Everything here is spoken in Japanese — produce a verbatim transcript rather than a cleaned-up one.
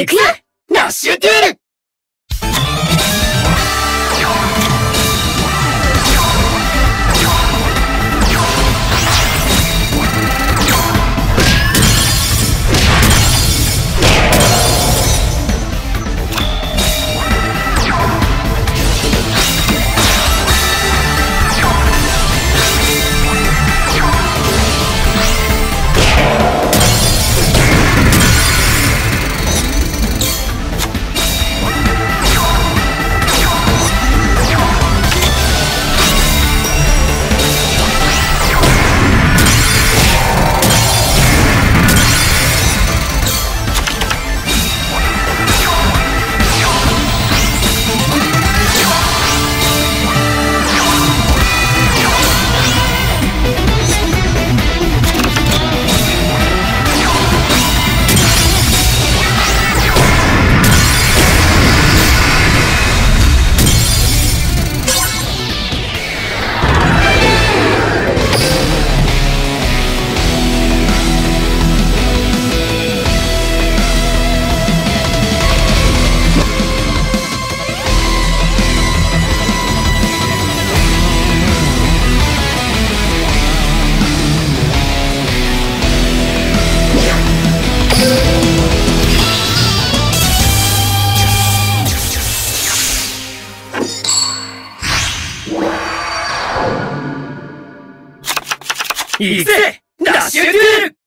行くよナッシュデュエル。行くぜナッシュデュエル。